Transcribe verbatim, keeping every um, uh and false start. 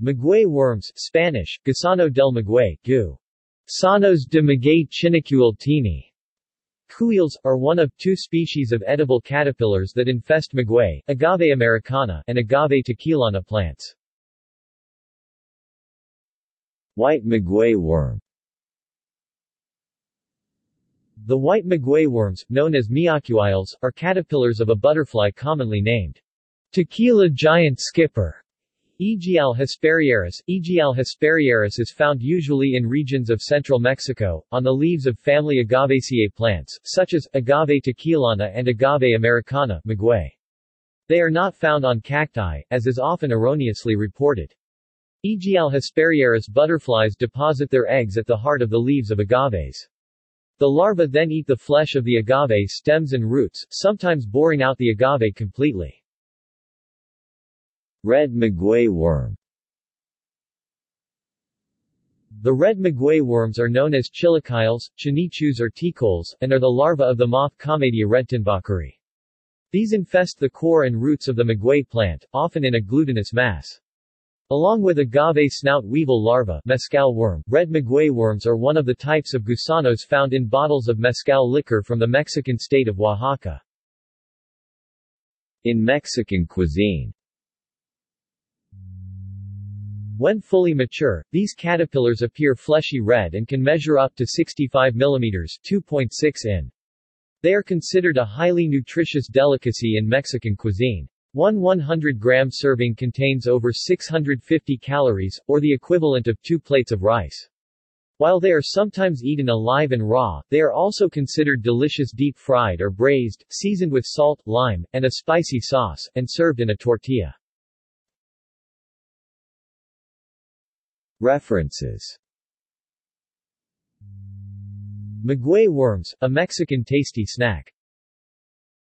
Maguey worms, Spanish, gusano del maguey, gusanos de maguey chinicuil tini. Cuils, are one of two species of edible caterpillars that infest maguey, Agave americana, and Agave tequilana plants. White maguey worm. The white maguey worms, known as miacuiles, are caterpillars of a butterfly commonly named tequila giant skipper. Aegiale hesperiaris. Aegiale hesperiaris is found usually in regions of central Mexico, on the leaves of family Agavaceae plants, such as Agave tequilana and Agave americana, maguey. They are not found on cacti, as is often erroneously reported. Aegiale hesperiaris butterflies deposit their eggs at the heart of the leaves of agaves. The larvae then eat the flesh of the agave stems and roots, sometimes boring out the agave completely. Red maguey worm. The red maguey worms are known as chiliquiles, chinichus or ticoles, and are the larvae of the moth Comedia redtenbacuri. These infest the core and roots of the maguey plant, often in a glutinous mass. Along with agave snout weevil larva, mescal worm, red maguey worms are one of the types of gusanos found in bottles of mescal liquor from the Mexican state of Oaxaca. In Mexican cuisine. When fully mature, these caterpillars appear fleshy red and can measure up to sixty-five millimeters (two point six inches). They are considered a highly nutritious delicacy in Mexican cuisine. One one hundred gram serving contains over six hundred fifty calories, or the equivalent of two plates of rice. While they are sometimes eaten alive and raw, they are also considered delicious deep-fried or braised, seasoned with salt, lime, and a spicy sauce, and served in a tortilla. References. Maguey worms, a Mexican tasty snack.